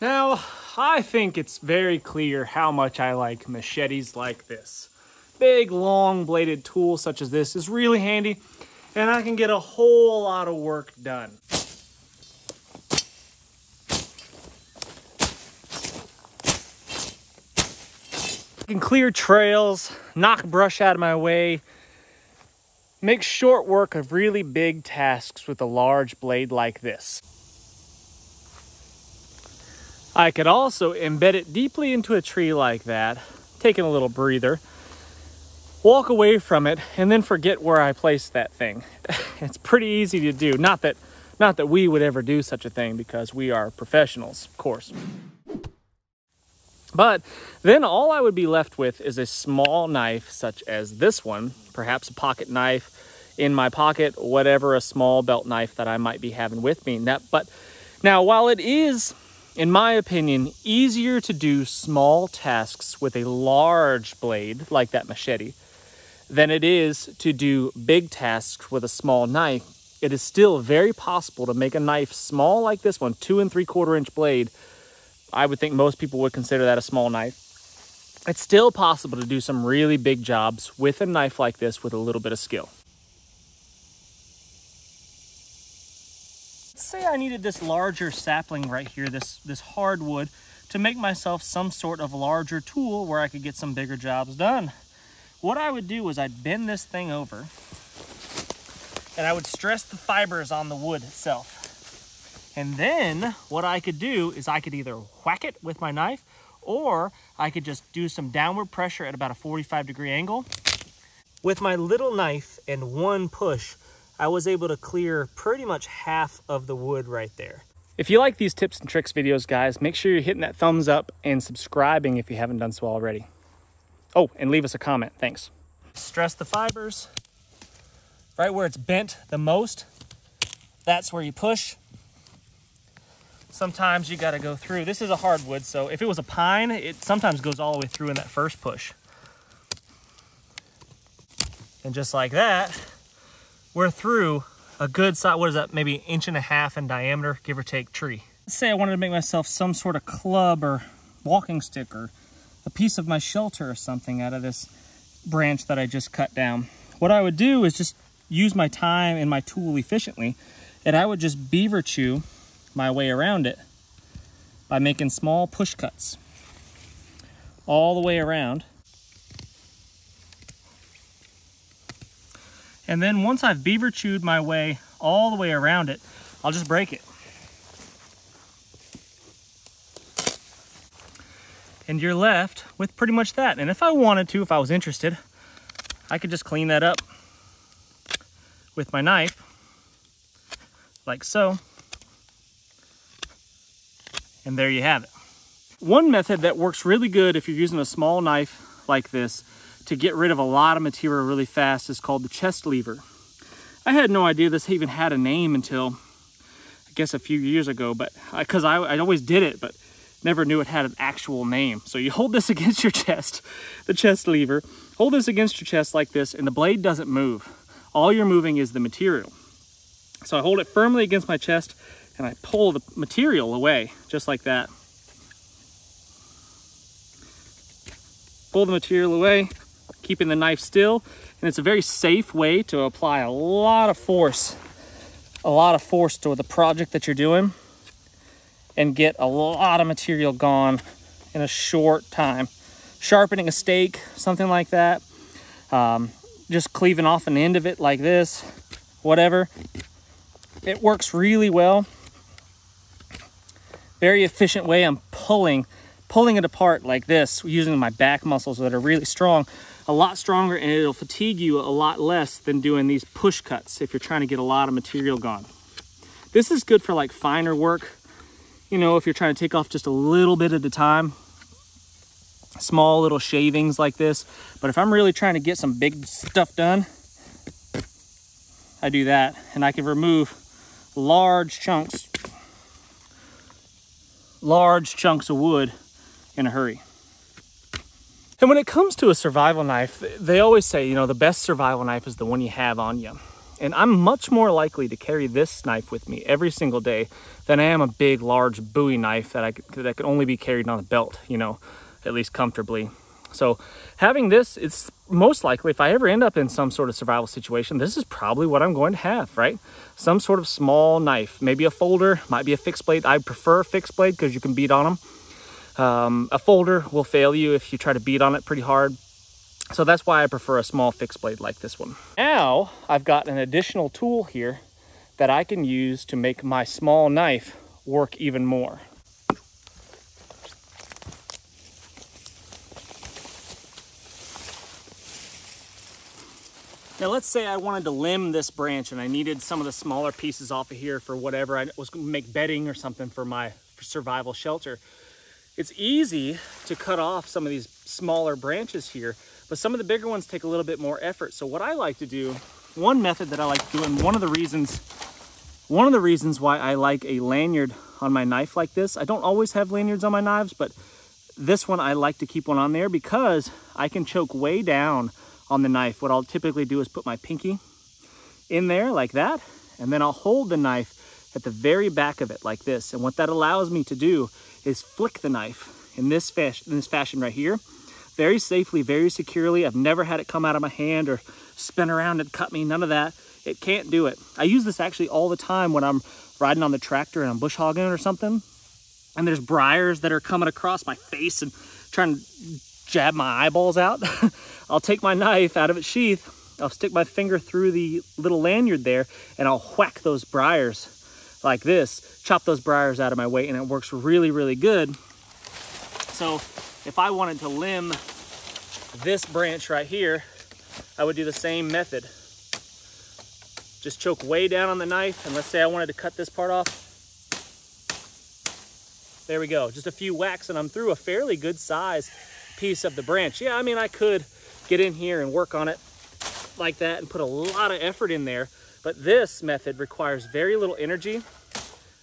Now, I think it's very clear how much I like machetes like this. Big, long-bladed tool such as this is really handy, and I can get a whole lot of work done. I can clear trails, knock brush out of my way, make short work of really big tasks with a large blade like this. I could also embed it deeply into a tree like that, taking a little breather, walk away from it, and then forget where I placed that thing. It's pretty easy to do. Not that we would ever do such a thing because we are professionals, of course. But then all I would be left with is a small knife such as this one, perhaps a pocket knife in my pocket, whatever a small belt knife that I might be having with me. But now, while it is, in my opinion, easier to do small tasks with a large blade, like that machete, than it is to do big tasks with a small knife, it is still very possible to make a knife small like this one, 2 3/4 inch blade. I would think most people would consider that a small knife. It's still possible to do some really big jobs with a knife like this with a little bit of skill. Say I needed this larger sapling right here, this hardwood, to make myself some sort of larger tool where I could get some bigger jobs done. What I would do is I'd bend this thing over and I would stress the fibers on the wood itself. And then what I could do is I could either whack it with my knife or I could just do some downward pressure at about a 45-degree angle. With my little knife and one push, I was able to clear pretty much half of the wood right there. If you like these tips and tricks videos, guys, make sure you're hitting that thumbs up and subscribing if you haven't done so already. Oh, and leave us a comment. Thanks. Stress the fibers. Right where it's bent the most, that's where you push. Sometimes you got to go through. This is a hardwood, so if it was a pine, it sometimes goes all the way through in that first push. And just like that, we're through a good size, what is that, maybe 1.5 inches in diameter, give or take, tree. Let's say I wanted to make myself some sort of club or walking stick or a piece of my shelter or something out of this branch that I just cut down. What I would do is just use my time and my tool efficiently, and I would just beaver chew my way around it by making small push cuts all the way around. And then once I've beaver chewed my way all the way around it, I'll just break it. And you're left with pretty much that. And if I wanted to, if I was interested, I could just clean that up with my knife, like so. And there you have it. One method that works really good if you're using a small knife like this to get rid of a lot of material really fast is called the chest lever. I had no idea this even had a name until I guess a few years ago, but because I always did it, but never knew it had an actual name. So you hold this against your chest, the chest lever, hold this against your chest like this, and the blade doesn't move. All you're moving is the material. So I hold it firmly against my chest and I pull the material away, just like that. Pull the material away, keeping the knife still, and it's a very safe way to apply a lot of force to the project that you're doing and get a lot of material gone in a short time. Sharpening a stake, something like that, just cleaving off an end of it like this, whatever. It works really well. Very efficient way. I'm pulling it apart like this, using my back muscles that are really strong, a lot stronger, and it'll fatigue you a lot less than doing these push cuts if you're trying to get a lot of material gone. This is good for like finer work, you know, if you're trying to take off just a little bit at a time, small little shavings like this. But if I'm really trying to get some big stuff done, I do that, and I can remove large chunks of wood in a hurry. And when it comes to a survival knife, they always say, you know, the best survival knife is the one you have on you. And I'm much more likely to carry this knife with me every single day than I am a big, large Bowie knife that could only be carried on a belt, you know, at least comfortably. So having this, it's most likely, if I ever end up in some sort of survival situation, this is probably what I'm going to have, right? Some sort of small knife, maybe a folder, might be a fixed blade. I prefer a fixed blade because you can beat on them. A folder will fail you if you try to beat on it pretty hard. So that's why I prefer a small fixed blade like this one. Now I've got an additional tool here that I can use to make my small knife work even more. Now let's say I wanted to limb this branch and I needed some of the smaller pieces off of here for whatever. I was gonna make bedding or something for my survival shelter. It's easy to cut off some of these smaller branches here, but some of the bigger ones take a little bit more effort. So what I like to do, one method that I like to do, and one of the reasons why I like a lanyard on my knife like this, I don't always have lanyards on my knives, but this one I like to keep one on there because I can choke way down on the knife. What I'll typically do is put my pinky in there like that, and then I'll hold the knife at the very back of it like this. And what that allows me to do is flick the knife in this fashion right here, very safely, very securely. I've never had it come out of my hand or spin around and cut me, none of that. It can't do it. I use this actually all the time when I'm riding on the tractor and I'm bush hogging or something, and there's briars that are coming across my face and trying to jab my eyeballs out. I'll take my knife out of its sheath, I'll stick my finger through the little lanyard there, and I'll whack those briars like this, chop those briars out of my way, and it works really, really good. So if I wanted to limb this branch right here, I would do the same method. Just choke way down on the knife, and let's say I wanted to cut this part off. There we go, just a few whacks, and I'm through a fairly good size piece of the branch. Yeah, I mean, I could get in here and work on it like that and put a lot of effort in there, but this method requires very little energy.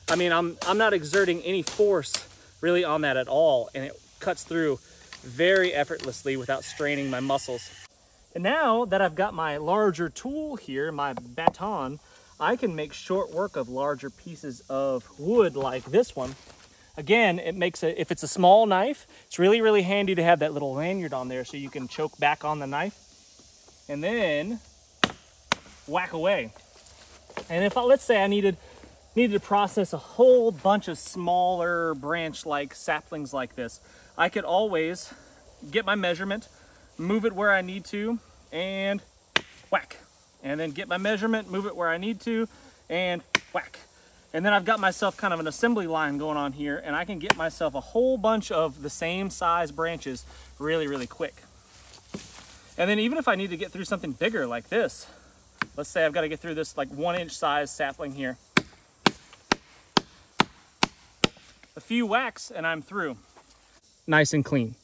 I mean, I'm not exerting any force really on that at all, and it cuts through very effortlessly without straining my muscles. And now that I've got my larger tool here, my baton, I can make short work of larger pieces of wood like this one. Again, it makes it, if it's a small knife, it's really, really handy to have that little lanyard on there so you can choke back on the knife and then whack away. And if I, let's say I needed to process a whole bunch of smaller branch-like saplings like this, I could always get my measurement, move it where I need to, and whack. And then get my measurement, move it where I need to, and whack. And then I've got myself kind of an assembly line going on here, and I can get myself a whole bunch of the same size branches really, really quick. And then even if I need to get through something bigger like this, let's say I've got to get through this like 1-inch size sapling here. A few whacks and I'm through. Nice and clean.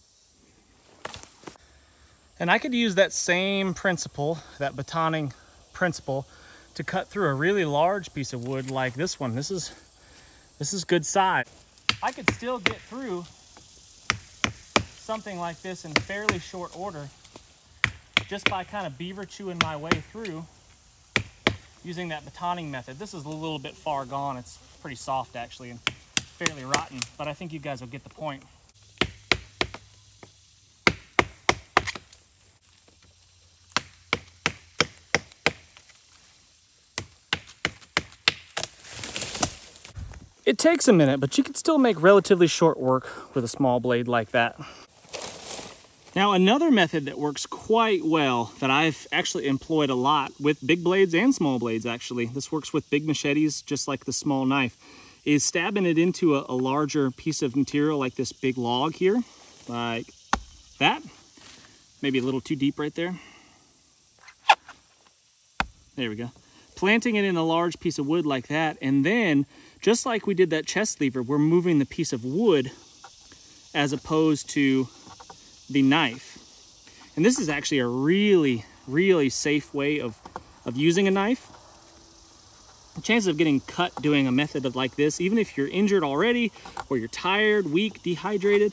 And I could use that same principle, that batoning principle, to cut through a really large piece of wood like this one. This is good size. I could still get through something like this in fairly short order just by kind of beaver chewing my way through using that batoning method. This is a little bit far gone. It's pretty soft actually and fairly rotten, but I think you guys will get the point. It takes a minute, but you can still make relatively short work with a small blade like that. Now, another method that works quite well that I've actually employed a lot with big blades and small blades, actually, this works with big machetes, just like the small knife, is stabbing it into a larger piece of material like this big log here, like that. Maybe a little too deep right there. There we go. Planting it in a large piece of wood like that, and then just like we did that chest lever, we're moving the piece of wood as opposed to the knife. And this is actually a really, really safe way of using a knife. The chances of getting cut doing a method of like this, even if you're injured already or you're tired, weak, dehydrated,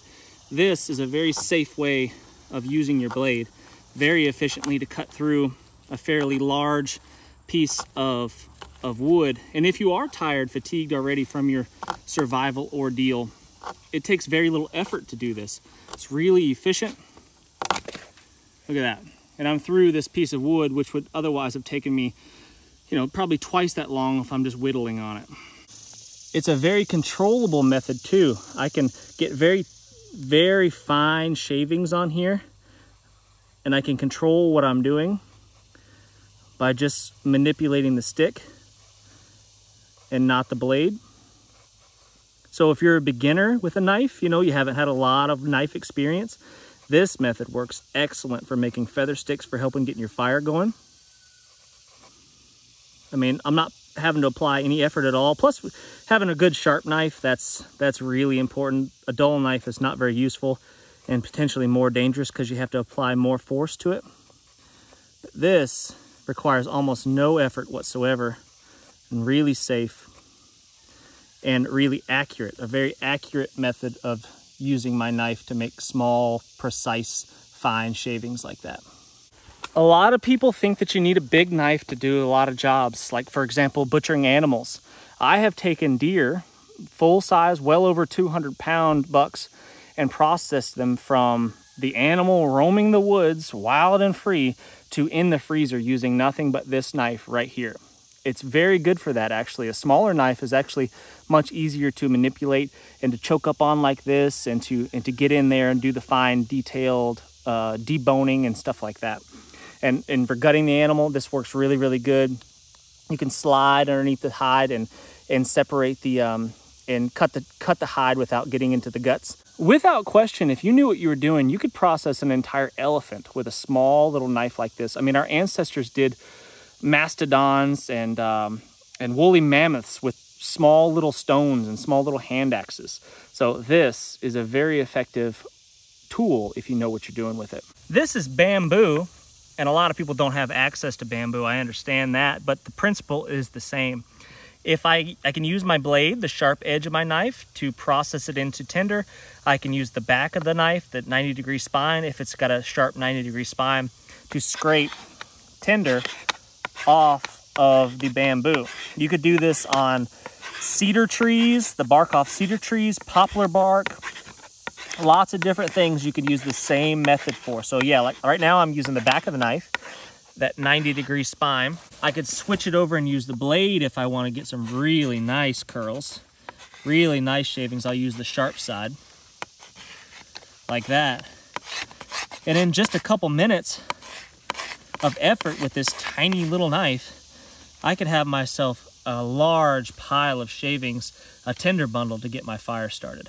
this is a very safe way of using your blade very efficiently to cut through a fairly large piece of wood. And if you are tired, fatigued already from your survival ordeal, it takes very little effort to do this. It's really efficient. Look at that. And I'm through this piece of wood, which would otherwise have taken me, you know, probably twice that long if I'm just whittling on it. It's a very controllable method too. I can get very, very fine shavings on here, and I can control what I'm doing by just manipulating the stick and not the blade. So if you're a beginner with a knife, you know, you haven't had a lot of knife experience, this method works excellent for making feather sticks, for helping getting your fire going. I mean, I'm not having to apply any effort at all. Plus, having a good sharp knife, that's really important. A dull knife is not very useful and potentially more dangerous because you have to apply more force to it. But this requires almost no effort whatsoever, and really safe and really accurate. A very accurate method of using my knife to make small, precise, fine shavings like that. A lot of people think that you need a big knife to do a lot of jobs, like, for example, butchering animals. I have taken deer, full-size, well over 200-pound bucks, and processed them from the animal roaming the woods, wild and free, to in the freezer using nothing but this knife right here. It's very good for that, actually. A smaller knife is actually much easier to manipulate and to choke up on like this, and to get in there and do the fine, detailed deboning and stuff like that. And for gutting the animal, this works really, really good. You can slide underneath the hide and separate the and cut the hide without getting into the guts. Without question, if you knew what you were doing, you could process an entire elephant with a small little knife like this. I mean, our ancestors did mastodons and woolly mammoths with small little stones and small little hand axes. So this is a very effective tool if you know what you're doing with it. This is bamboo, and a lot of people don't have access to bamboo. I understand that, but the principle is the same. If I can use my blade, the sharp edge of my knife, to process it into tinder. I can use the back of the knife, the 90-degree spine, if it's got a sharp 90-degree spine, to scrape tinder off of the bamboo. You could do this on cedar trees, the bark off cedar trees, poplar bark, lots of different things you could use the same method for. So yeah, like right now I'm using the back of the knife, that 90-degree spine. I could switch it over and use the blade if I want to get some really nice curls, really nice shavings. I'll use the sharp side like that. And in just a couple minutes of effort with this tiny little knife, I could have myself a large pile of shavings, a tinder bundle to get my fire started.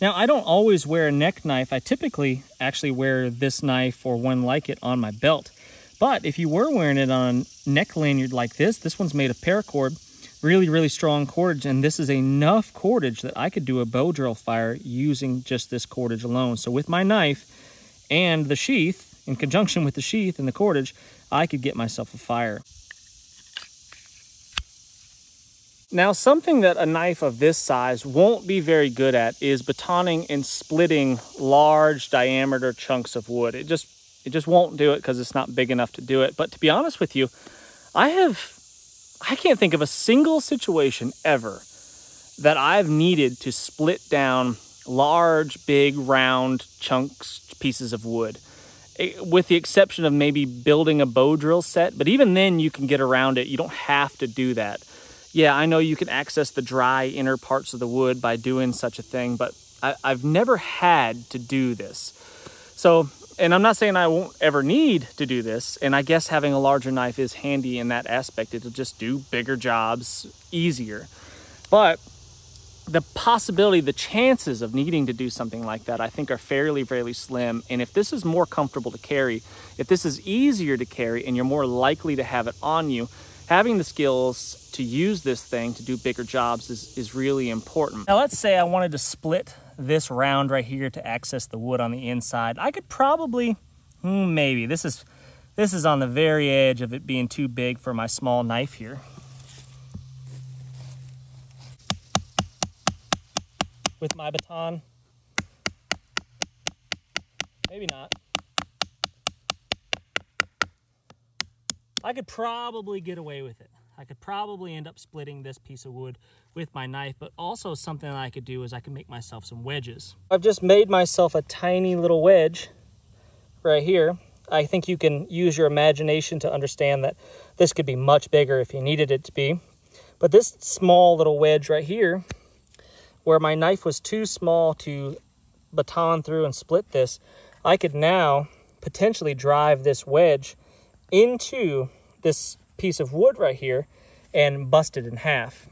Now, I don't always wear a neck knife. I typically actually wear this knife or one like it on my belt. But if you were wearing it on a neck lanyard like this one's made of paracord, really, really strong cordage, and this is enough cordage that I could do a bow drill fire using just this cordage alone. So with my knife and the sheath, in conjunction with the sheath and the cordage, I could get myself a fire. Now, something that a knife of this size won't be very good at is batoning and splitting large diameter chunks of wood. It just won't do it because it's not big enough to do it. But to be honest with you, I can't think of a single situation ever that I've needed to split down large, big, round chunks, pieces of wood. With the exception of maybe building a bow drill set, but even then you can get around it. You don't have to do that. Yeah, I know you can access the dry inner parts of the wood by doing such a thing, but I've never had to do this. So, and I'm not saying I won't ever need to do this, and I guess having a larger knife is handy in that aspect. It'll just do bigger jobs easier. But the possibility, the chances of needing to do something like that, I think are fairly, fairly slim. And if this is more comfortable to carry, if this is easier to carry and you're more likely to have it on you, having the skills to use this thing to do bigger jobs is really important. Now, let's say I wanted to split this round right here to access the wood on the inside. I could probably, maybe, this is on the very edge of it being too big for my small knife here. With my baton, maybe not. I could probably get away with it. I could probably end up splitting this piece of wood with my knife, but also something that I could do is I could make myself some wedges. I've just made myself a tiny little wedge right here. I think you can use your imagination to understand that this could be much bigger if you needed it to be. But this small little wedge right here, where my knife was too small to baton through and split this, I could now potentially drive this wedge into this piece of wood right here and bust it in half.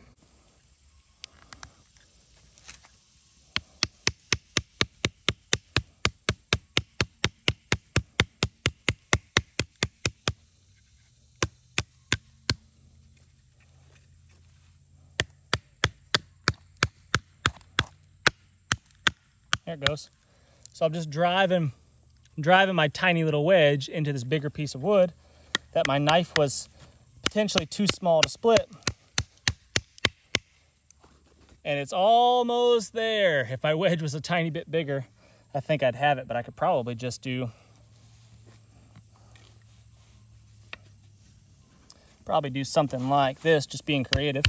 There it goes. So I'm just driving my tiny little wedge into this bigger piece of wood that my knife was potentially too small to split. And it's almost there. If my wedge was a tiny bit bigger, I think I'd have it, but I could probably just do, something like this, just being creative.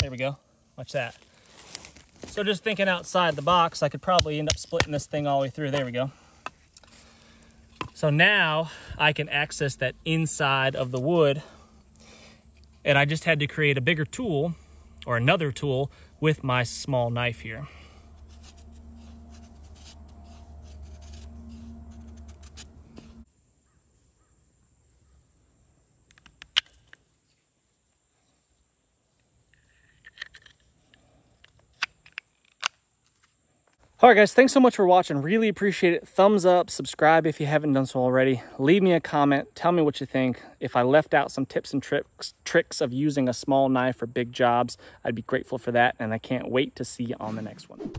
There we go. Watch that. So just thinking outside the box, I could probably end up splitting this thing all the way through. There we go. So now I can access that inside of the wood, and I just had to create a bigger tool or another tool with my small knife here. All right, guys, thanks so much for watching. Really appreciate it. Thumbs up, subscribe if you haven't done so already. Leave me a comment. Tell me what you think. If I left out some tips and tricks of using a small knife for big jobs, I'd be grateful for that, and I can't wait to see you on the next one.